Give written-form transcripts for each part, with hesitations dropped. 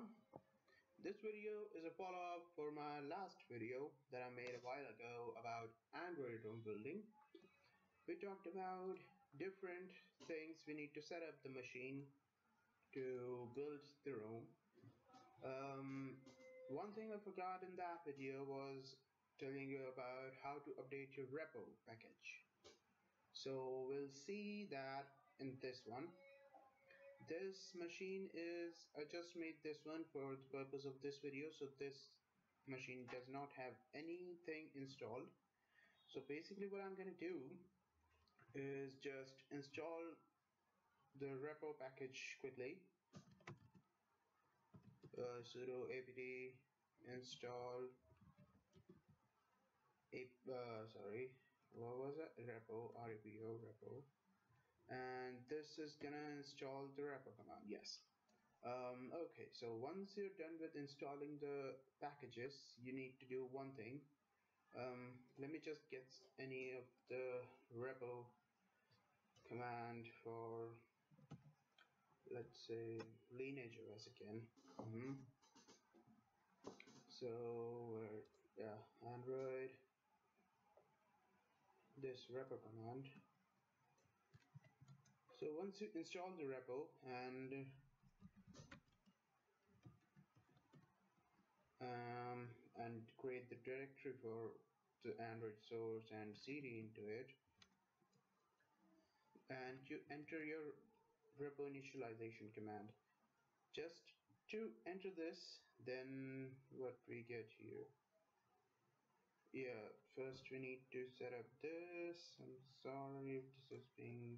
everyone. This video is a follow-up for my last video that I made a while ago about Android ROM building. We talked about different things we need to set up the machine to build the ROM. One thing I forgot in that video was telling you about how to update your repo package. So we'll see that in this one. This machine is, I just made this one for the purpose of this video, so this machine does not have anything installed. So basically what I'm going to do is just install the repo package quickly. Sudo apt install repo. And this is gonna install the repo command, yes. Okay, so once you're done with installing the packages, you need to do one thing. Let me just get any of the repo command for, let's say, Lineage OS again. So, yeah, Android, this repo command. So once you install the repo and create the directory for the Android source and CD into it, and you enter your repo initialization command. Just to enter this, then what we get here. Yeah, first we need to set up this. I'm sorry if this is being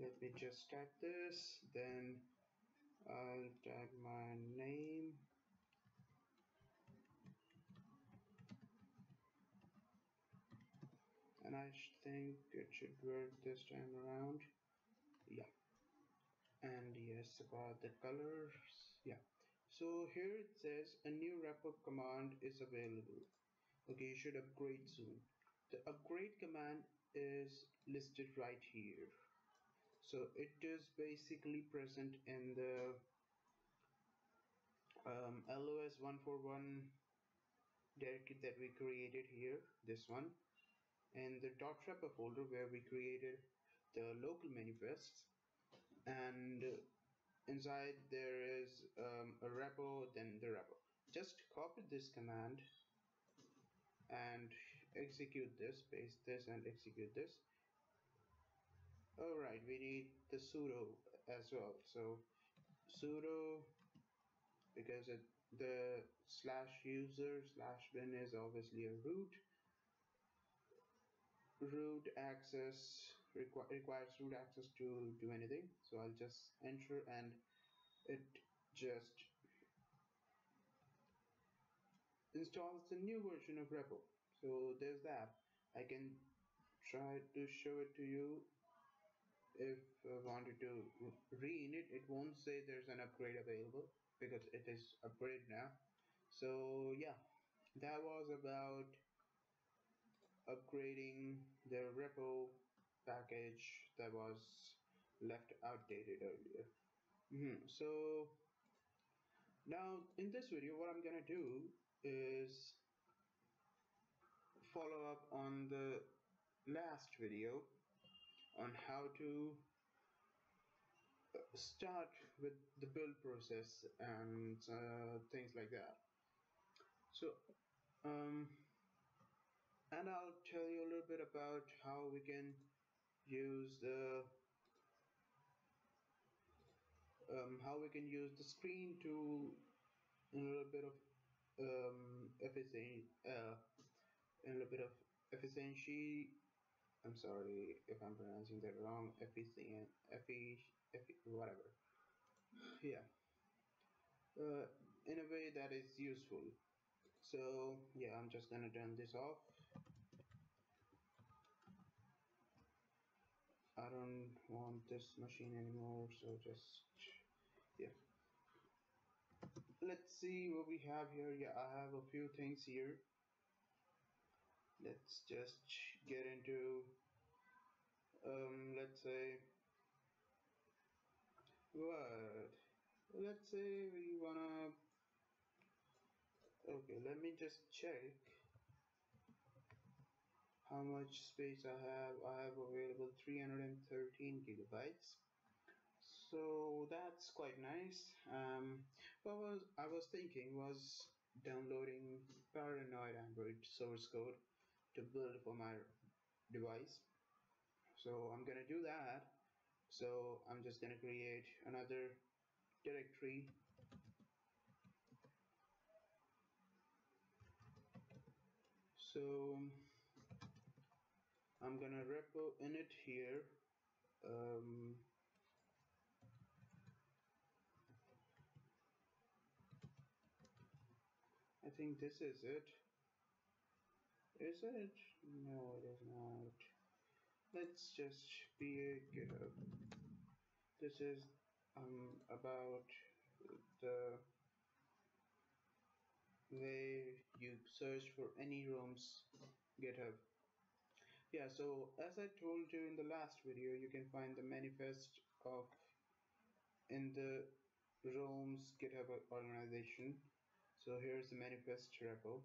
let me just type this, then I'll type my name, and I think it should work this time around. Yeah, and yes, about the colors, yeah. So here it says a new repo command is available. Okay, you should upgrade soon. The upgrade command is listed right here. So it is basically present in the LOS 141 directory that we created here, this one, in the .repo folder where we created the local manifests, and inside there is a repo, then the repo. Just copy this command and execute this, paste this and execute this. Alright, we need the sudo as well. So sudo, because the /user/bin is obviously a root. Root access requires root access to do anything, so I'll just enter and it just installs the new version of repo. So there's that. I can try to show it to you. If I wanted to read it, it won't say there's an upgrade available because it is upgraded now. So yeah, that was about upgrading the repo package that was left outdated earlier. So now in this video what I'm gonna do is follow up on the last video on how to start with the build process and things like that. So and I'll tell you a little bit about how we can use the screen to in a little bit of efficiency. I'm sorry if I'm pronouncing that wrong. Whatever. Yeah. In a way that is useful. So yeah, I'm just gonna turn this off. I don't want this machine anymore, so just, yeah. Let's see what we have here. Yeah, I have a few things here. Let's just get into Let's say, what? Let's say we wanna, okay, let me just check how much space I have. I have available 313 gigabytes. So that's quite nice. What I was thinking was downloading Paranoid Android source code to build for my device. So I'm gonna do that. So I'm just gonna create another directory. So I'm gonna repo init here. I think this is it. Is it? No, it is not. Let's just be a GitHub. This is about the way you search for any ROMs GitHub. Yeah, so as I told you in the last video, you can find the manifest of in the ROMs GitHub organization. So here's the manifest repo,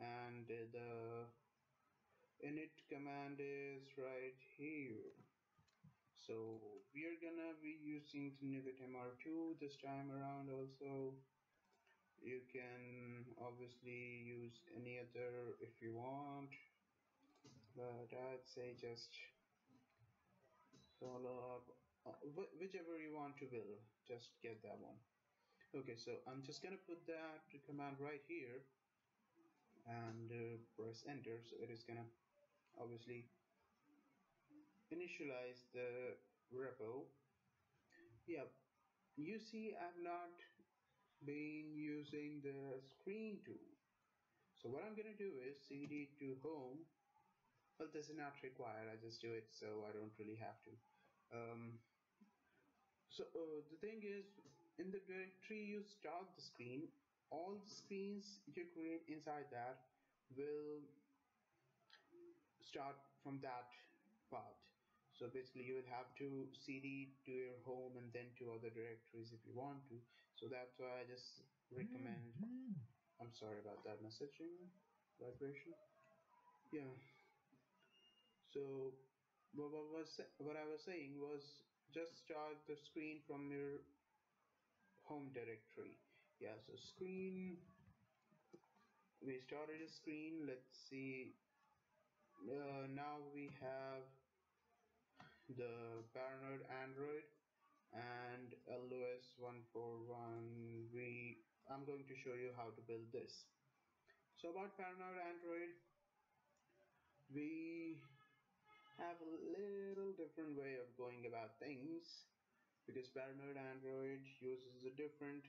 and the init command is right here. So we are gonna be using the NugetMR2 this time around. Also, you can obviously use any other if you want, but I'd say just follow up whichever you want to build, just get that one. Okay, so I'm just gonna put that command right here and press enter. So it is gonna obviously initialize the repo. Yeah, you see I've not been using the screen tool. So what I'm gonna do is cd to home. Well, this is not required, I just do it, so I don't really have to. The thing is, in the directory you start the screen, all the screens you create inside that will start from that path. So basically you will have to cd to your home and then to other directories if you want to. So that's why I just recommend, I'm sorry about that messaging vibration. Yeah, so what I was saying was just start the screen from your home directory. Yeah, so screen, we started a screen. Let's see, now we have the Paranoid Android and LOS 141. I'm going to show you how to build this. So about Paranoid Android, we have a little different way of going about things, because Paranoid Android uses a different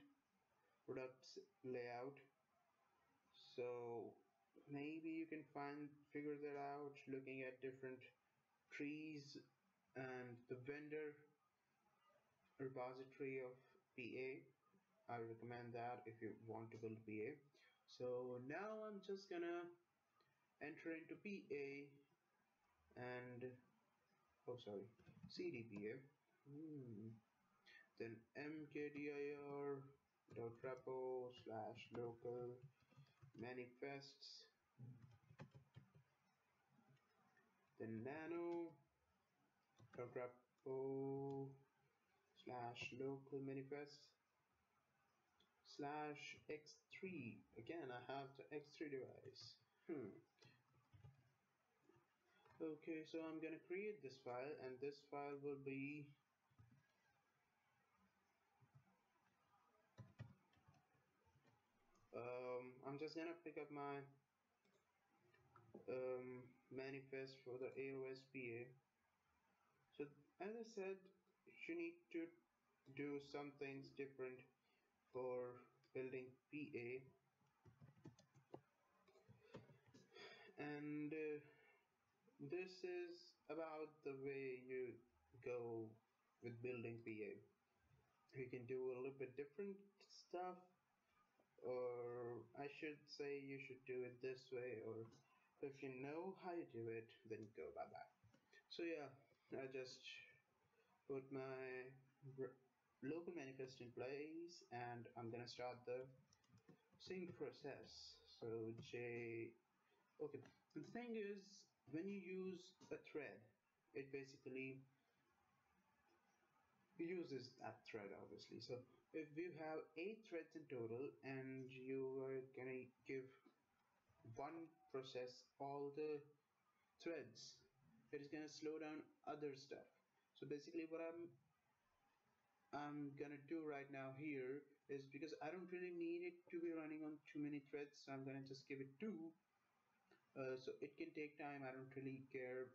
product layout. So maybe you can figure that out looking at different trees and the vendor repository of PA. I recommend that if you want to build PA. So now I'm just gonna enter into PA and cdpa, then mkdir repo /local manifests, then nano repo /local manifests /x3. Again, I have the x3 device. Okay, so I'm gonna create this file, and this file will be I'm just gonna pick up my manifest for the AOSPA. So as I said, you need to do some things different for building PA, and this is about the way you go with building PA. You can do a little bit different stuff, or I should say you should do it this way, or if you know how you do it, then go by that. So yeah, I just put my local manifest in place, and I'm gonna start the sync process. So okay, the thing is, when you use a thread, it basically uses that thread, obviously. So if you have 8 threads in total and you are gonna give one process all the threads, it is gonna slow down other stuff. So basically what I'm gonna do right now here is, because I don't really need it to be running on too many threads, so I'm gonna just give it 2. So it can take time. I don't really care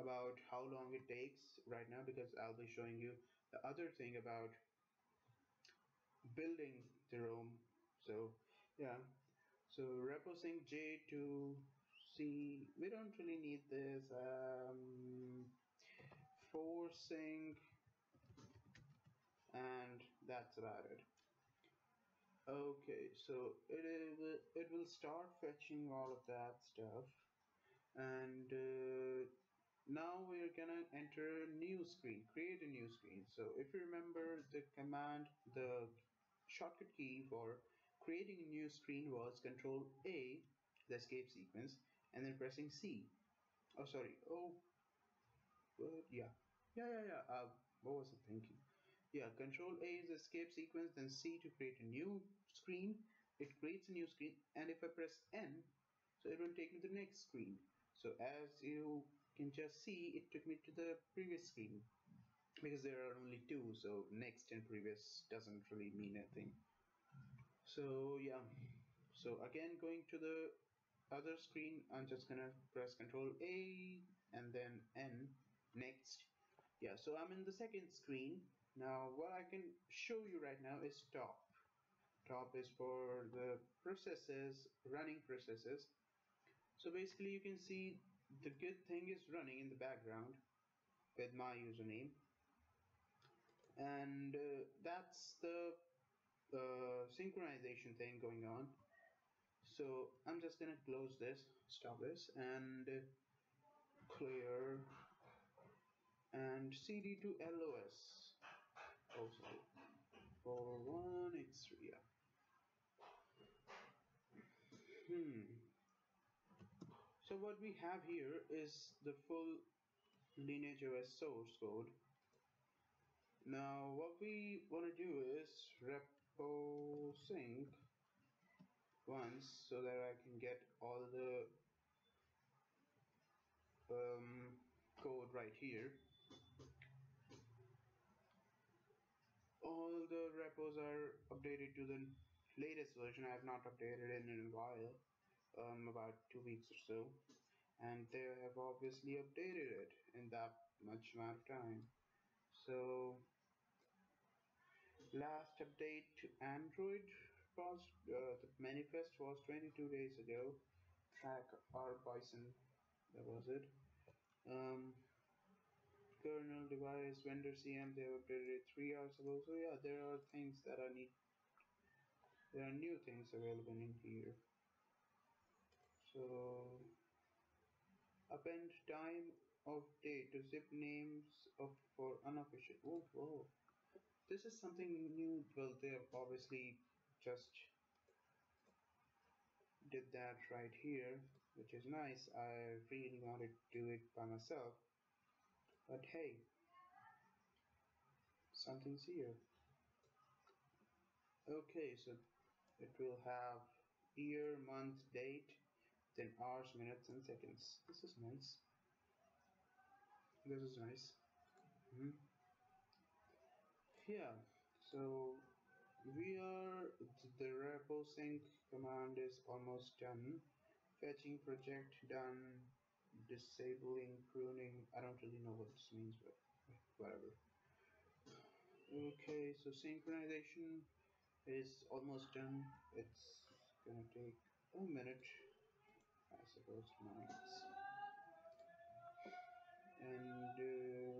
about how long it takes right now, because I'll be showing you the other thing about building the ROM. So yeah, so repo sync J to C, we don't really need this. Forcing, and that's about it. Okay, so it will start fetching all of that stuff, and now we're gonna enter a new screen, create a new screen. So if you remember, the command, the shortcut key for creating a new screen was Control A, the escape sequence, and then pressing C. Oh, sorry. Oh, yeah. What was I thinking? Yeah, Control A is escape sequence, then C to create a new screen. It creates a new screen, and if I press N, so it will take me to the next screen. So as you can just see, it took me to the previous screen, because there are only 2, so next and previous doesn't really mean anything. So yeah, so again, going to the other screen, I'm just gonna press Control A and then N, next. Yeah, so I'm in the second screen. Now what I can show you right now is top. Top is for the processes, running processes. So basically you can see the good thing is running in the background with my username, and that's the synchronization thing going on. So I'm just gonna close this, stop this, and clear, and cd to los also for 1x3. Yeah. So what we have here is the full Lineage OS source code. Now what we want to do is repo sync once, so that I can get all the code right here. All the repos are updated to the latest version. I have not updated it in a while, about 2 weeks or so, and they have obviously updated it in that much amount of time. So last update to Android was the manifest was 22 days ago. Track R Bison, that was it. Kernel, device, vendor, CM, they have updated it 3 hours ago. So yeah, there are things that I need. There are new things available in here. So append time of day to zip names of for unofficial. Oh wow, this is something new. Well, they have obviously just did that right here, which is nice. I really wanted to do it by myself, but hey, something's here. Okay, so it will have year, month, date, then hours, minutes, and seconds. This is nice. This is nice. Yeah, so we are, the repo sync command is almost done. Fetching project done. Disabling pruning, I don't really know what this means, but whatever. Okay, so synchronization is almost done. It's gonna take a minute, I suppose, minutes. And yeah.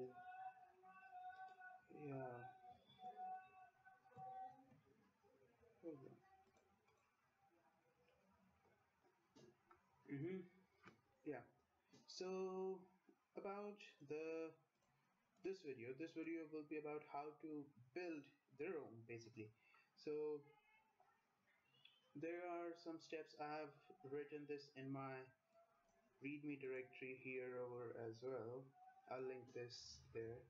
Yeah. So about this video. This video will be about how to build their own basically. So there are some steps. I have written this in my readme directory here over as well. I'll link this there.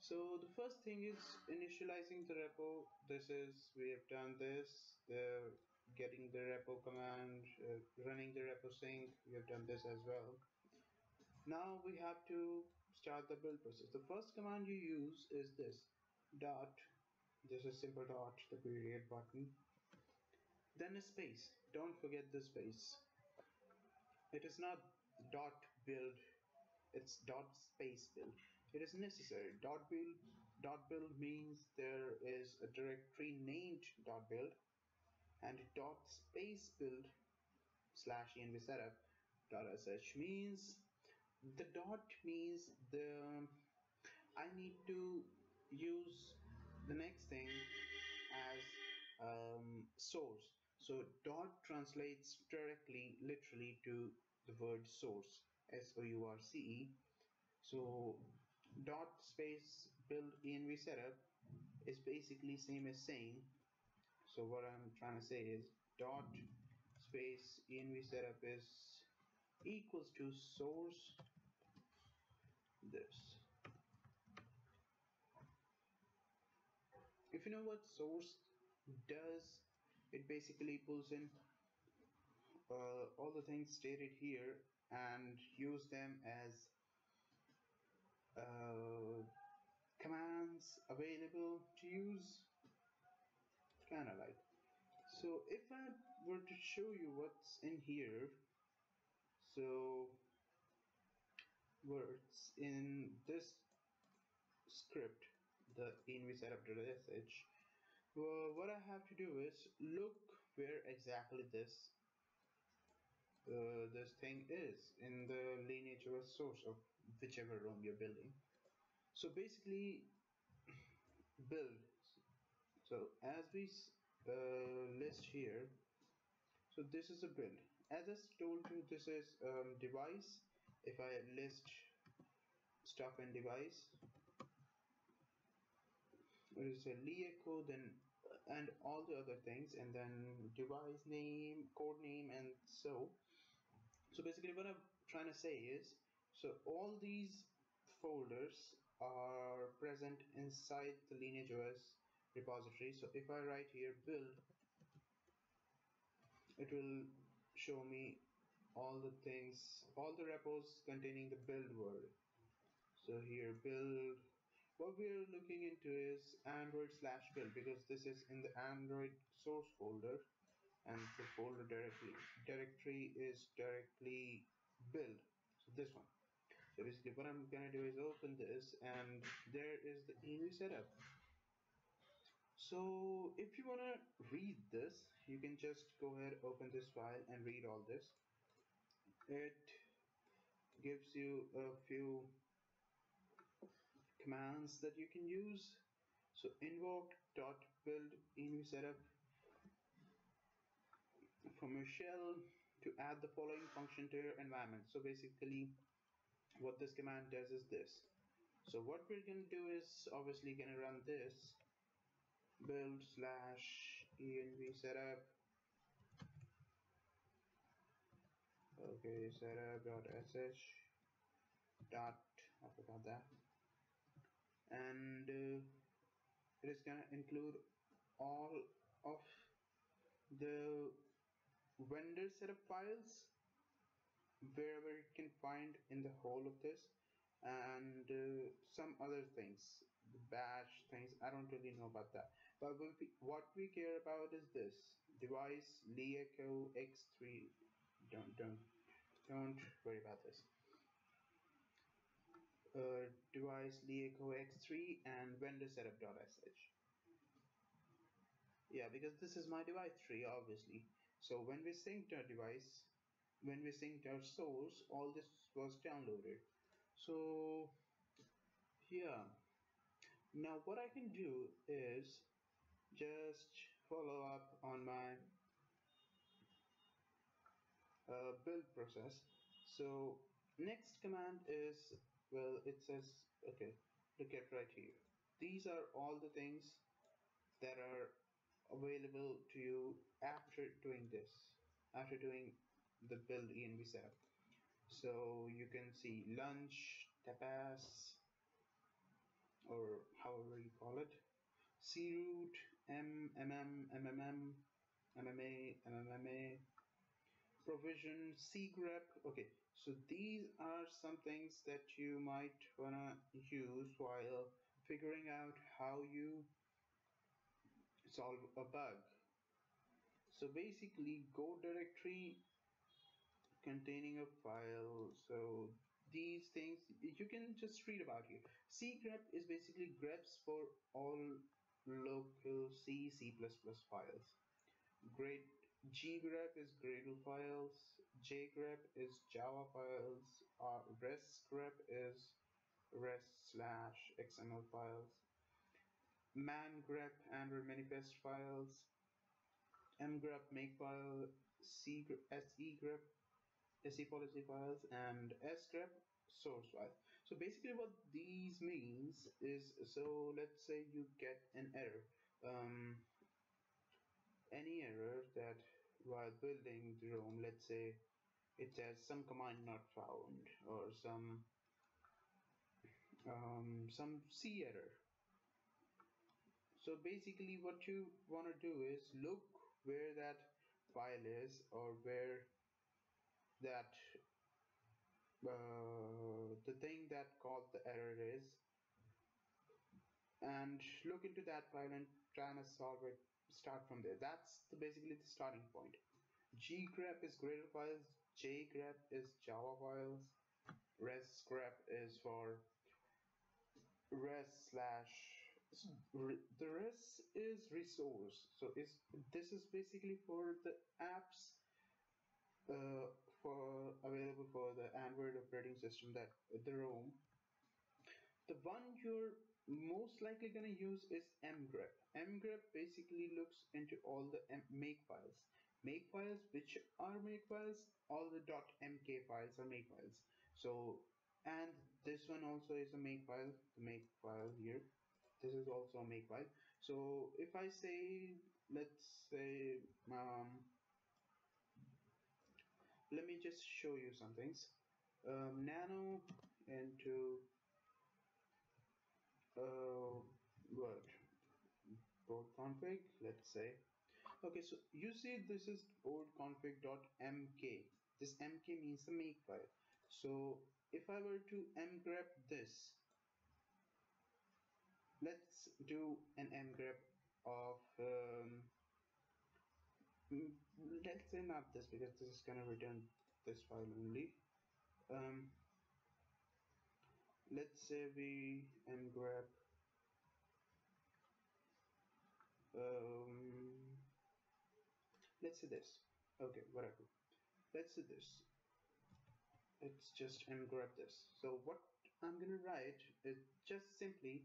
So the first thing is initializing the repo. We have done this. Getting the repo command, running the repo sync, we have done this as well. Now we have to start the build process. The first command you use is this dot, this is simple dot, the period button, then a space. Don't forget the space. It is not dot build, it's dot space build. It is necessary. Dot build means there is a directory named dot build, and dot space build slash envsetup.sh means the dot means I need to use the next thing as source. So dot translates directly literally to the word source, source. So dot space build env setup is basically same as saying, so what I'm trying to say is dot space env setup is equals to source this. If you know what source does, it basically pulls in all the things stated here and use them as commands available to use. Kind of like, so if I were to show you what's in here, so what's in this script, the envsetup.sh, well, what I have to do is look where exactly this this thing is in the Lineage OS source of whichever ROM you're building. So basically build. So as we list here, so this is a build. As I told you, this is device. If I list stuff in device, it is a LeEco, then and all the other things, and then device name, code name, and so. So basically, what I'm trying to say is, so all these folders are present inside the Lineage OS repository. So if I write here build, it will show me all the things, all the repos containing the build word. So here build, what we are looking into is android/build, because this is in the Android source folder, and the folder directory is directly build. So this one. So basically what I'm gonna do is open this, and there is the env setup. So if you want to read this, you can just go ahead, open this file and read all this. It gives you a few commands that you can use. So invoke.build env setup from your shell to add the following function to your environment. So basically what this command does is this. So what we're going to do is obviously going to run this build slash env setup, okay, setup.sh dot, I forgot that, and it is gonna include all of the vendor setup files wherever it can find in the whole of this, and some other things, the bash things, I don't really know about that, but what we care about is this device LeEco X3. Don't worry about this device LeEco X3 and vendor setup.sh, yeah, because this is my device tree obviously. So when we synced our device, when we synced our source, all this was downloaded. So yeah, now what I can do is just follow up on my build process. So Next command is, well, it says, okay, look at right here. These are all the things that are available to you after doing this, after doing the build env setup. So you can see lunch, tapas, or however you call it, croot, mma, provision, cgrep. Okay, so these are some things that you might wanna use while figuring out how you solve a bug. So basically, go directory containing a file. So these things you can just read about here. Cgrep is basically greps for all local C, C++ files. Great ggrep is Gradle files. Jgrep is Java files. Rest grep is rest/xml files. Man grep, Android manifest files. Mgrep, make file. Segrep, SE policy files, and sgrep, source file. So basically what these means is, so let's say you get an error, any error that while building the ROM, let's say it says some command not found, or some C error. So basically what you want to do is look where that file is, or where that the thing that caused the error is, and look into that file and try to solve it, start from there. That's basically the starting point. Ggrep is Gradle files. Jgrep is Java files. Restgrep is for rest is resource. So this is basically for the apps available for the Android operating system, that the ROM. The one you're most likely going to use is mgrep. Mgrep basically looks into all the make files. Which are make files? All the .mk files are make files. So, and this one also is a make file. The make file here. This is also a make file. So if I say, let's say, let me just show you some things. Nano into word board config, let's say. Okay, so you see this is board config.mk. This mk means the make file. So if I were to mgrep this, let's do an mgrep of let's say not this, because this is gonna return this file only. Let's say we mgrep let's say this. Okay, whatever. Let's say this. Let's just mgrep this. So what I'm gonna write is just simply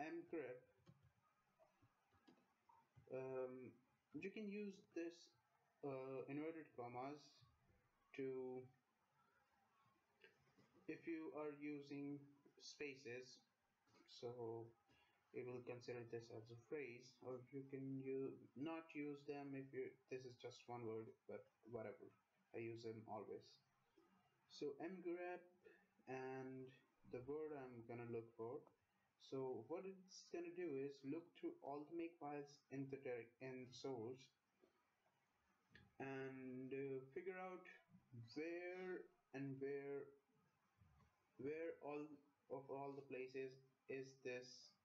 mgrep. You can use this inverted commas to, if you are using spaces, so it will consider this as a phrase, or you can not use them if you, this is just one word, but whatever, I use them always. So mgrep, and the word I'm gonna look for. So what it's going to do is look through all the make files in the source, and figure out where all the places is this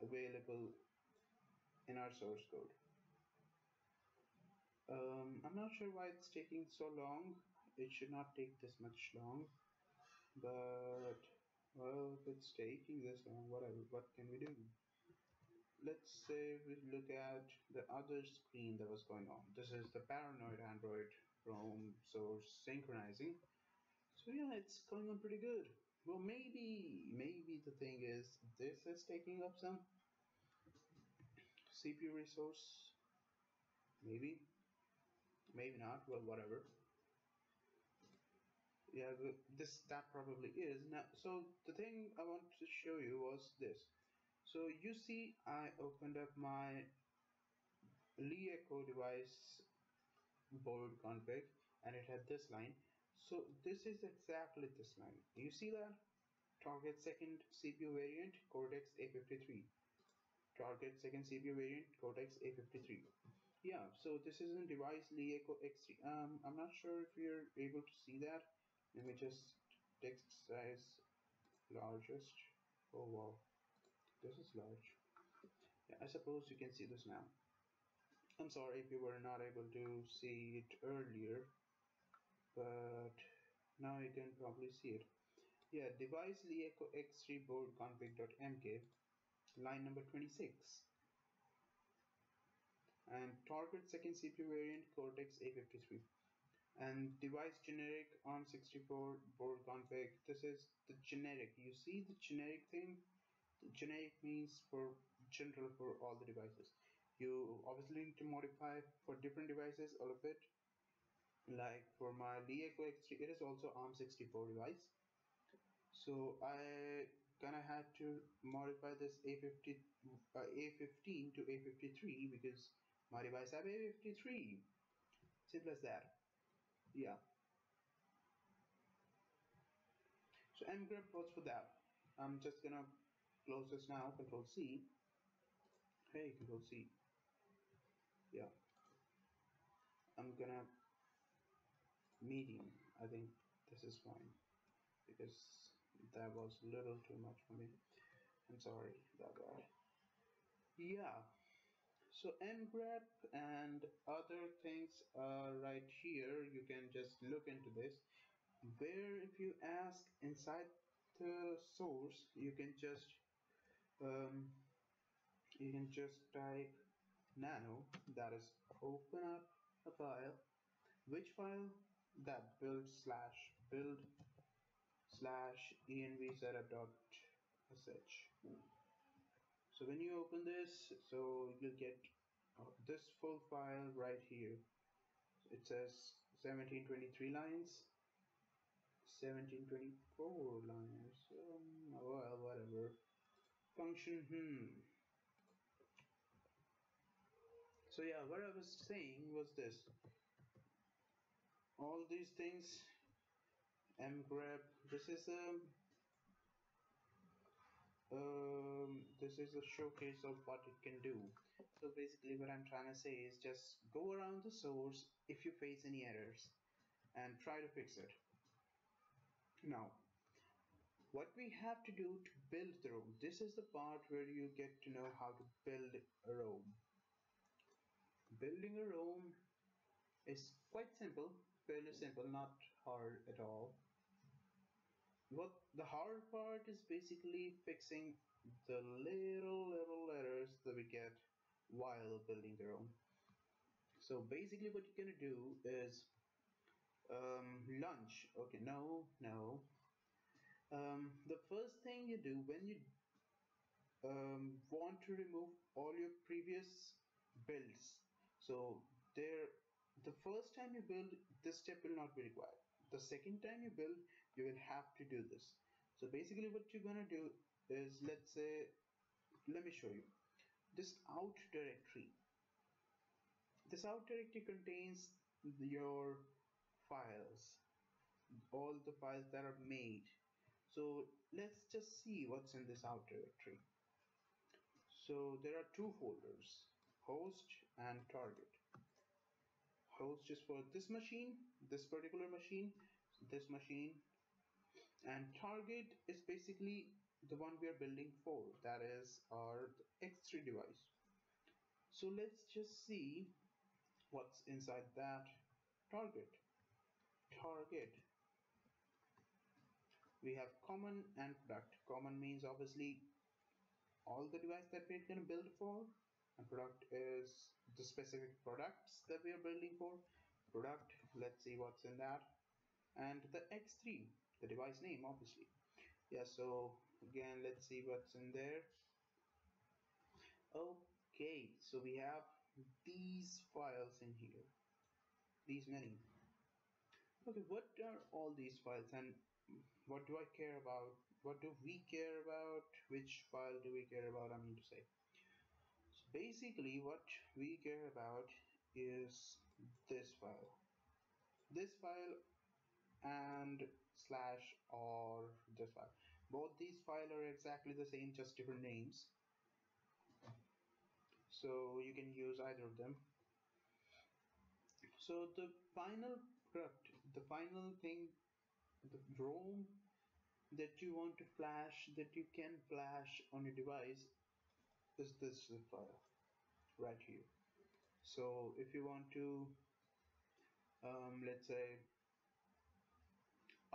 available in our source code. I'm not sure why it's taking so long. It should not take this much long, but well, if it's taking this long, whatever, what can we do? Let's say we look at the other screen that was going on. This is the Paranoid Android ROM source synchronizing. So yeah, it's going on pretty good. Well, maybe the thing is, this is taking up some CPU resource. Maybe not, well, whatever. Yeah, that probably is. Now, so the thing I want to show you was this. So you see, I opened up my LeEco device board config, and it had this line. So this is exactly this line. Do you see that? Target second CPU variant, Cortex A53. Target second CPU variant, Cortex A53. Yeah, so this is in device LeEco X3. I'm not sure if you're able to see that. Let me just text size largest. Oh wow, this is large. Yeah, I suppose you can see this now. I'm sorry if you were not able to see it earlier, but now you can probably see it. Yeah, device LeEco X3 board config.mk, line number 26. And target second CPU variant Cortex A53. And device generic ARM64 board config. This is the generic. You see the generic thing? The generic means for general for all the devices. You obviously need to modify for different devices a little bit. Like for my LeEco X3, it is also ARM64 device. So I kind of had to modify this A15 to A53 because my device have A53. Simple as that. Yeah. So mgrep was for that. I'm just gonna close this now. Control C. Hey, Control C. Yeah. I'm gonna medium. I think this is fine because that was a little too much for me. I'm sorry about that. Yeah. So mgrep and other things are right here. You can just look into this, where if you ask inside the source, you can just type nano, that is open up a file. Which file? That build slash envsetup.sh. So when you open this, so you'll get this full file right here. It says 1723 lines, 1724 lines, well, whatever. Function, So yeah, what I was saying was this. All these things, mgrep, this is a showcase of what it can do. So basically what I'm trying to say is just go around the source if you face any errors and try to fix it. Now what we have to do to build the ROM, this is the part where you get to know how to build a ROM. Building a ROM is quite simple, fairly simple, not hard at all. What the hard part is basically fixing the little errors that we get while building the ROM. So basically what you're gonna do is launch. Okay, the first thing you do when you want to remove all your previous builds, so the first time you build, this step will not be required. The second time you build, you will have to do this. So basically what you're gonna do is, let's say, let me show you this out directory. This out directory contains your files, all the files that are made. So let's just see what's in this out directory. So there are two folders, host and target. Host is for this machine, this particular machine, this machine, and target is basically the one we are building for, that is our X3 device. So let's just see what's inside that target. We have common and product. Common means obviously all the device that we're going to build for, and product is the specific products that we are building for. Product, let's see what's in that. And the X3, the device name obviously. Yeah, so again, let's see what's in there. Okay, so we have these files in here, these many. Okay, what are all these files and what do I care about? What do we care about? Which file do we care about, I mean to say. So basically what we care about is this file. This file and slash or this file. Both these files are exactly the same, just different names. So you can use either of them. So the final product, the final thing, the ROM that you want to flash, that you can flash on your device, is this zip file right here. So if you want to let's say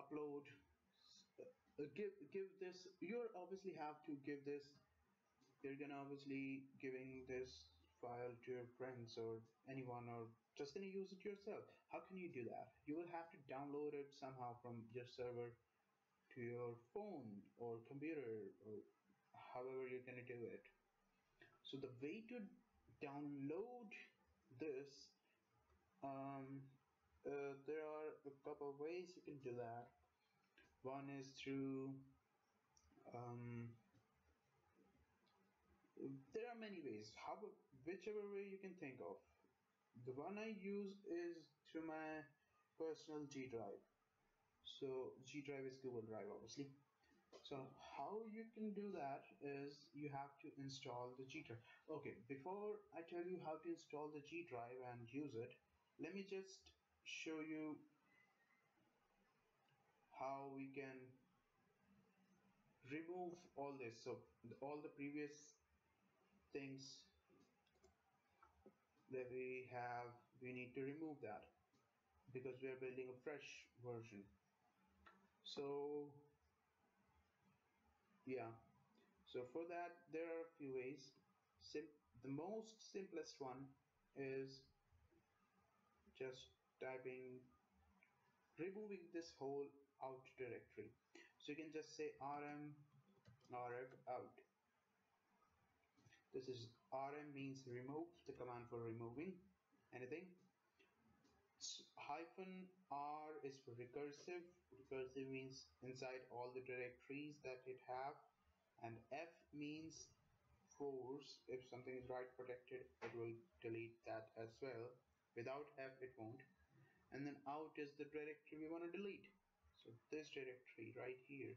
upload, give this, you'll obviously have to give this, you're gonna obviously giving this file to your friends or anyone, or just gonna use it yourself. How can you do that? You will have to download it somehow from your server to your phone or computer, or however you're gonna do it. So the way to download this, there are a couple of ways you can do that. One is through there are many ways, whichever way you can think of. The one I use is through my personal G Drive. So G Drive is Google Drive, obviously. So how you can do that is you have to install the G Drive. Okay, before I tell you how to install the G Drive and use it, let me just show you how we can remove all this. So all the previous things that we have, we need to remove that because we are building a fresh version. So yeah, so for that there are a few ways. The most simplest one is just removing this whole out directory. So you can just say rm rf out. This is rm means remove, the command for removing anything. Hyphen r is for recursive. Recursive means inside all the directories that it have. And f means force. If something is write protected, it will delete that as well. Without f, it won't. And then out is the directory we want to delete. So this directory right here.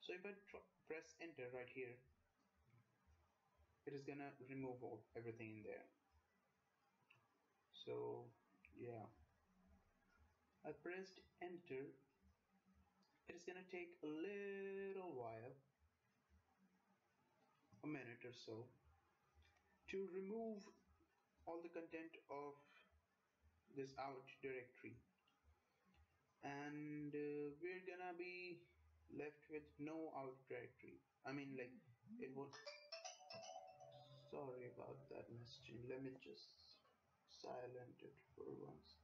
So if I press enter right here, it is gonna remove everything in there. So yeah, I pressed enter. It is gonna take a little while, a minute or so, to remove all the content of this out directory, and we're gonna be left with no out directory. I mean, like, it won't. Sorry about that messaging. Let me just silent it for once.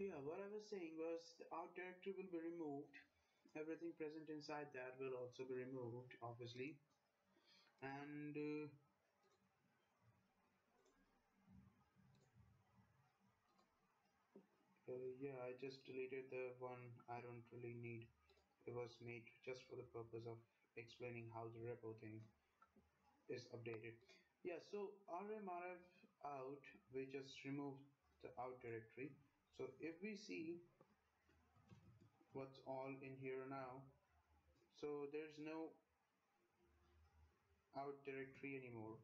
Yeah, what I was saying was the out directory will be removed. Everything present inside that will also be removed, obviously. And yeah, I just deleted the one I don't really need. It was made just for the purpose of explaining how the repo thing is updated. Yeah, so rmrf out, we just removed the out directory. So if we see what's all in here now, so there's no out directory anymore.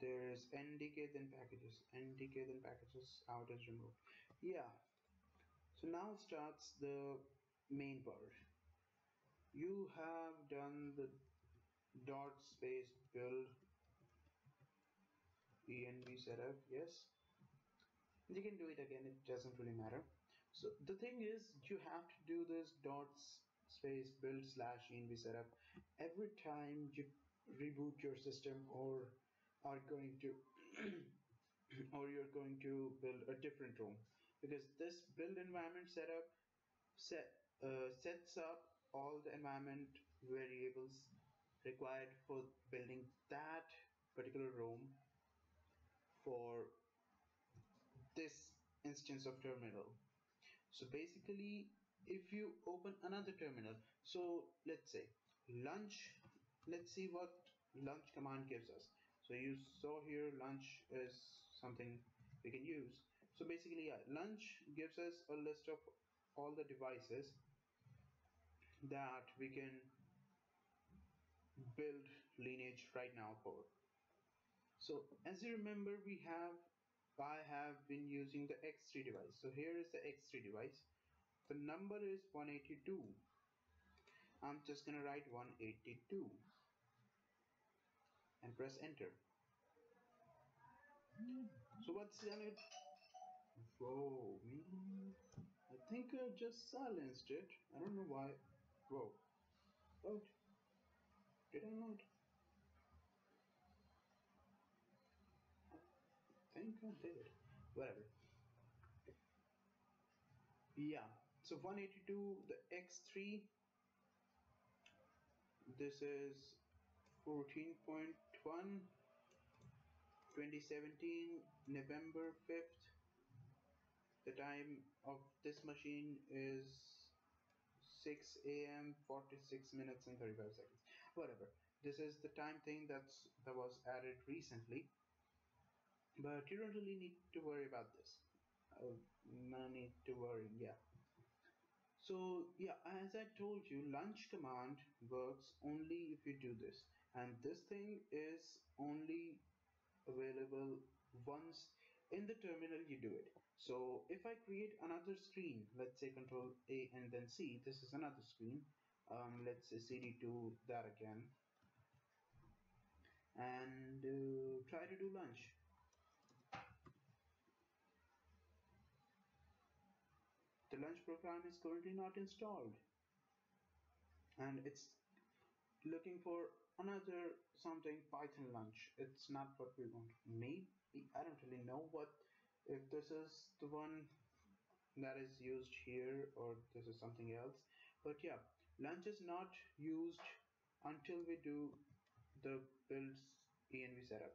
There is ndk then packages, ndk then packages, out is removed. Yeah, so now starts the main part. You have done the dot space build env setup, yes. You can do it again, it doesn't really matter. So the thing is, you have to do this dot space build slash env setup every time you reboot your system, or are going to or you're going to build a different ROM, because this build environment setup sets up all the environment variables required for building that particular ROM for this instance of terminal. So basically, if you open another terminal, so let's say launch, let's see what launch command gives us. So you saw here launch is something we can use. So basically, yeah, launch gives us a list of all the devices that we can build Lineage right now for. So as you remember, I have been using the X3 device. So here is the X3 device. The number is 182. I'm just gonna write 182 and press enter. So what's on it? Whoa, I think I just silenced it. I don't know why. Whoa. Oh, did I not? I think I did. Whatever. Yeah. So 182, the X3. This is 14.1, 2017, November 5th. The time of this machine is 6 a.m. 46 minutes and 35 seconds, whatever. This is the time thing that was added recently, but you don't really need to worry about this. No need to worry. Yeah, so yeah, as I told you, launch command works only if you do this, and this thing is only available once in the terminal you do it. So if I create another screen, let's say Control A and then C, this is another screen. Let's say CD2 that again, and try to do launch. The launch program is currently not installed, and it's looking for another something Python launch. It's not what we want. Maybe I don't really know what, if this is the one that is used here or this is something else. But yeah, launch is not used until we do the build env setup.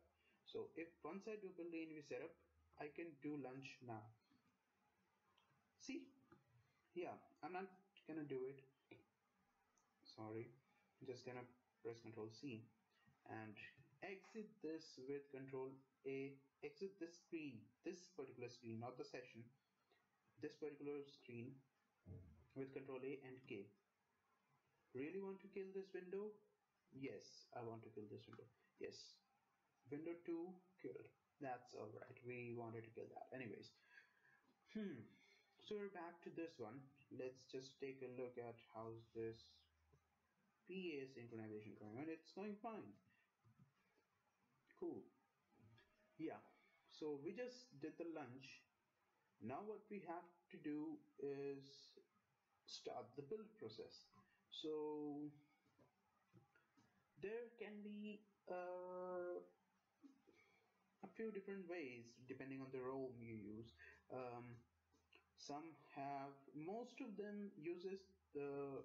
So if once I do build env setup, I can do launch now. See? Yeah, I'm not gonna do it. Sorry, I'm just gonna press Control C and exit this with Control A. Exit this screen, this particular screen, not the session, this particular screen with Control A and K. Really want to kill this window? Yes, I want to kill this window. Yes, window 2 killed. That's all right, we wanted to kill that anyways. So we're back to this one. Let's just take a look at how's this PA synchronization going on. It's going fine. Cool. Yeah, so we just did the launch. Now what we have to do is start the build process. So there can be a few different ways depending on the ROM you use. Most of them uses the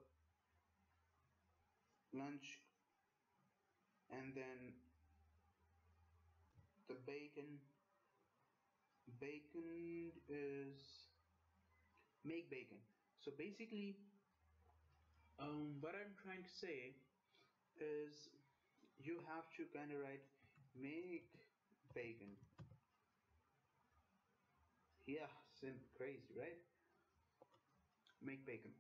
launch and then the bacon is make bacon. So basically what I'm trying to say is you have to kind of write make bacon. Yeah, crazy, right? Make bacon.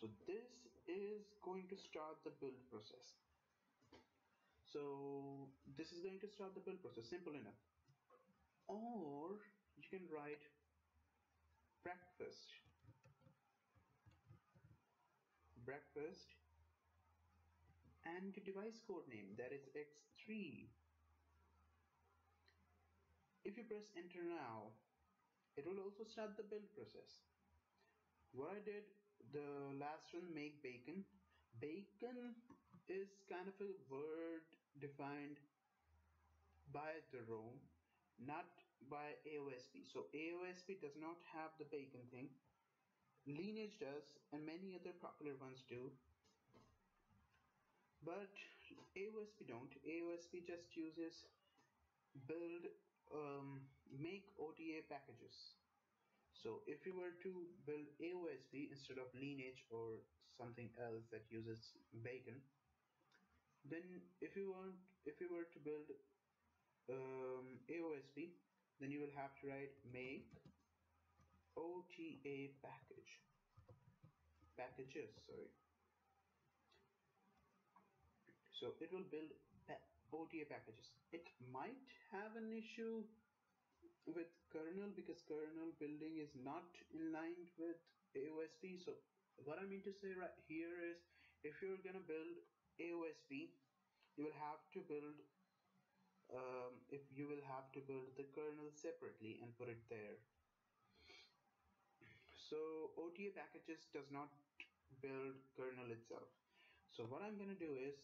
So this is going to start the build process. So this is going to start the build process, simple enough. Or you can write breakfast and the device code name, that is X3. If you press enter now, it will also start the build process. What I did the last one, make bacon. Bacon is kind of a word defined by the ROM, not by AOSP. So AOSP does not have the bacon thing. Lineage does, and many other popular ones do, but AOSP don't. AOSP just uses build make OTA packages. So if you were to build AOSP instead of Lineage or something else that uses bacon, then if you were to build AOSP, then you will have to write make OTA packages. So it will build OTA packages. It might have an issue with kernel because kernel building is not in line with AOSP. So what I mean to say right here is, if you're gonna build AOSP, you will have to build the kernel separately and put it there. So OTA packages does not build kernel itself. So what I'm gonna do is,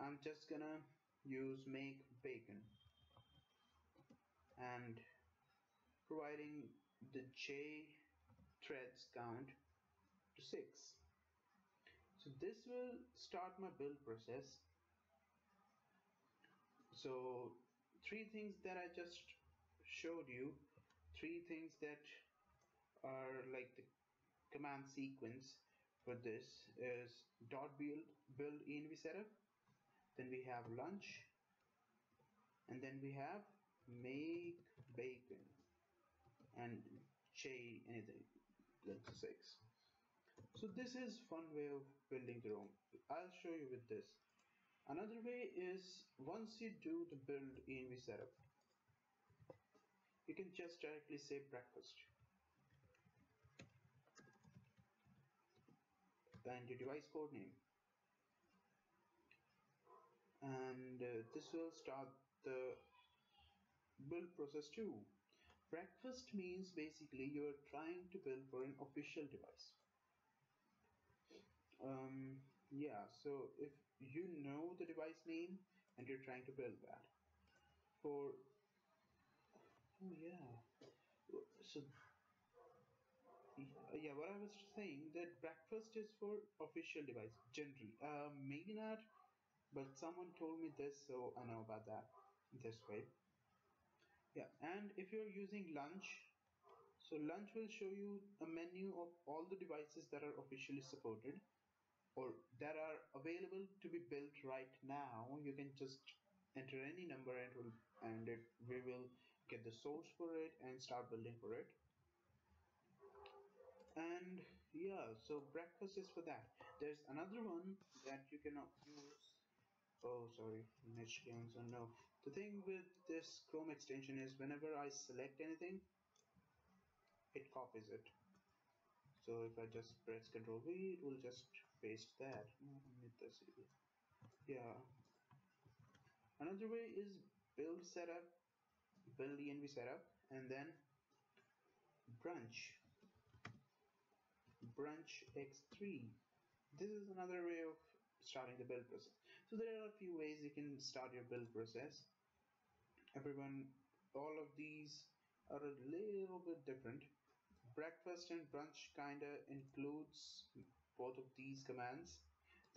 I'm just gonna use make bacon and providing the J threads count to 6. So this will start my build process. So three things that I just showed you, three things that are like the command sequence for this is .build envsetup, then we have lunch, and then we have make bacon and j anything to 6. So this is one way of building the ROM. I'll show you with this. Another way is, once you do the build env setup, you can just directly say breakfast, and your device code name, and this will start the build process too. Breakfast means basically you are trying to build for an official device. Yeah, so if you know the device name and you're trying to build that for, oh yeah, so yeah, what I was saying, that breakfast is for official device generally, maybe not, but someone told me this, so I know about that this way. Yeah, and if you're using lunch, so lunch will show you a menu of all the devices that are officially supported or that are available to be built right now. You can just enter any number and we will get the source for it and start building for it. And yeah, so breakfast is for that. There's another one that you cannot use. Oh, sorry, niche games. Oh no. The thing with this Chrome extension is, whenever I select anything, it copies it. So if I just press Ctrl V, it will just paste that. Yeah. Another way is build setup, build env setup, and then branch X3. This is another way of starting the build process. So there are a few ways you can start your build process. All of these are a little bit different. Breakfast and brunch kinda includes both of these commands.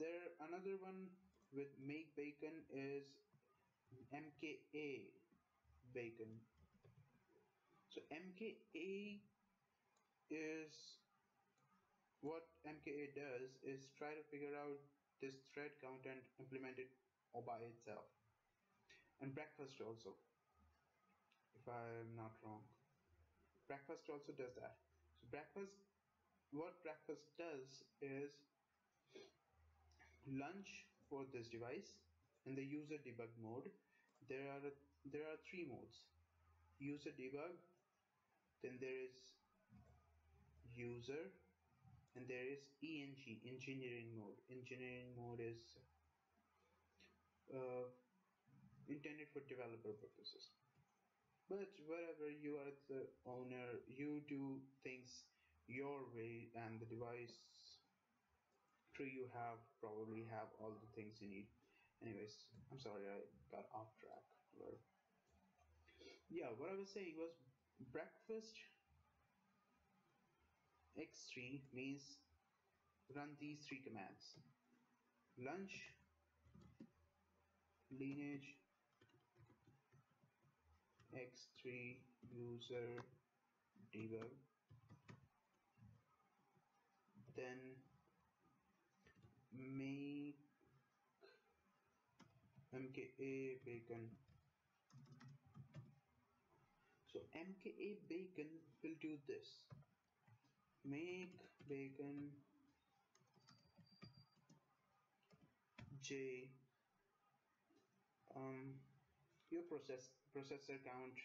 There another one with make bacon is mka bacon. So mka is what mka does is try to figure out this thread count and implement it all by itself, and breakfast also, if I'm not wrong, breakfast also does that. So breakfast, what breakfast does is lunch for this device in the user debug mode. There are three modes: user debug, then there is user, and there is ENG, engineering mode. Engineering mode is intended for developer purposes, but wherever you are the owner, you do things your way, and the device tree you have probably have all the things you need. Anyways, I'm sorry, I got off track. But yeah, what I was saying was breakfast X3 means run these three commands: lunch, lineage, X3 user debug, then make mka bacon. So mka bacon will do this: make bacon j your processor count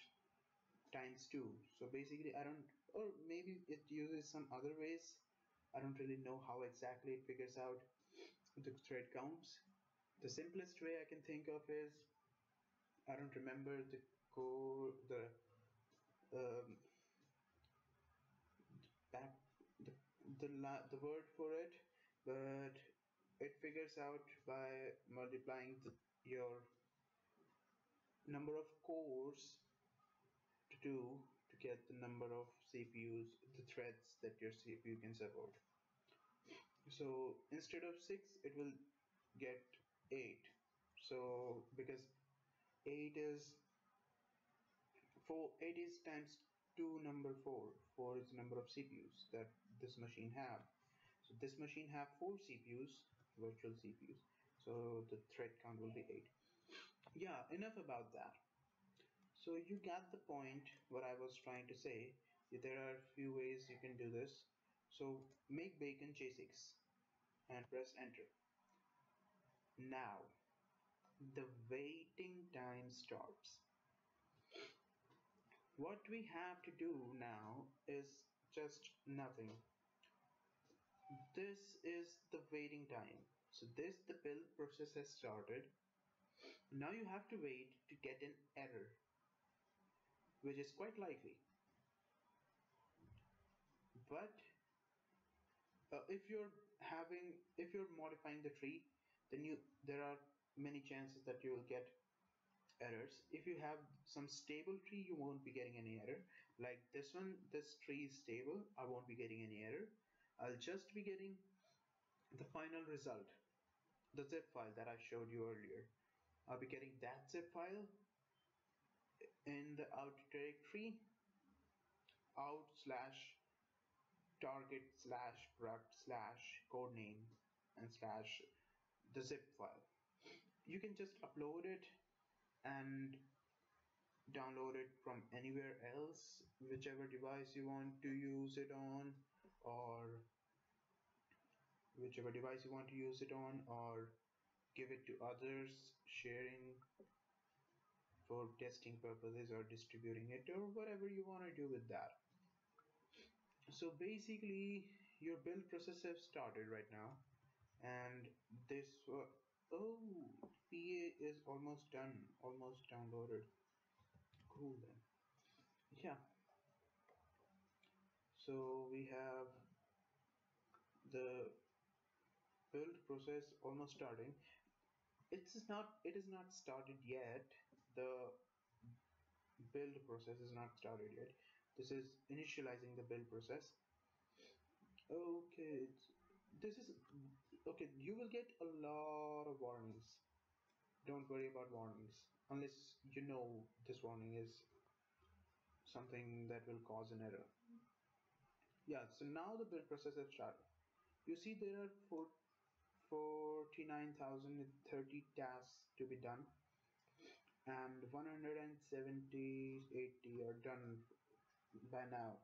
times 2. So basically I don't, or maybe it uses some other ways, I don't really know how exactly it figures out the thread counts. The simplest way I can think of is, I don't remember the code, the word for it, but it figures out by multiplying your number of cores to get the number of CPUs, the threads that your CPU can support. So instead of 6 it will get 8, so because 8 is times 2 number 4. 4 is the number of CPUs that this machine have. So this machine have 4 CPUs, virtual CPUs, so the thread count will be 8. Yeah, enough about that. So you got the point what I was trying to say. There are a few ways you can do this. So make bacon j6 and press enter. Now the waiting time starts. What we have to do now is just nothing. This is the waiting time. So this, the build process has started. Now you have to wait to get an error, which is quite likely. But if you're modifying the tree, then there are many chances that you will get errors. If you have some stable tree, you won't be getting any error. Like this one, this tree is stable, I won't be getting any error. I'll just be getting the final result, the zip file that I showed you earlier. I'll be getting that zip file in the out directory, out/target/product/codename and / the zip file. You can just upload it and download it from anywhere else, whichever device you want to use it on, or give it to others, sharing for testing purposes or distributing it or whatever you want to do with that. So basically your build process has started right now, and this PA is almost done, almost downloaded. Cool then. Yeah. So we have the build process almost starting. It is not started yet. The build process is not started yet. This is initializing the build process. Okay. You will get a lot of warnings. Don't worry about warnings, unless you know this warning is something that will cause an error. Yeah, so now the build process has started. You see there are 49,030 tasks to be done, and 170-80 are done by now.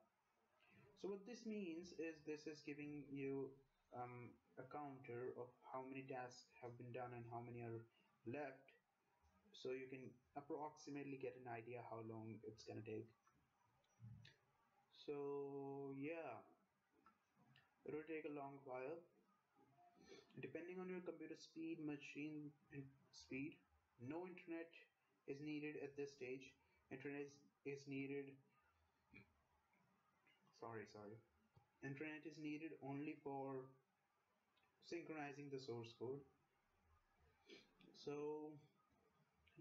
So what this means is, this is giving you a counter of how many tasks have been done and how many are left, so you can approximately get an idea how long it's gonna take. So yeah, it will take a long while, depending on your computer speed, machine speed. No internet is needed at this stage. Internet is needed, sorry, internet is needed only for synchronizing the source code. So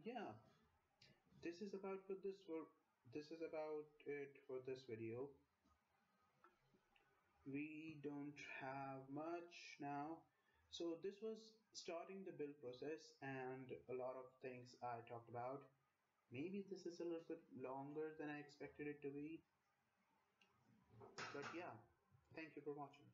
yeah, this is about it for this video. We don't have much now. So this was starting the build process, and a lot of things I talked about. Maybe this is a little bit longer than I expected it to be. But yeah, thank you for watching.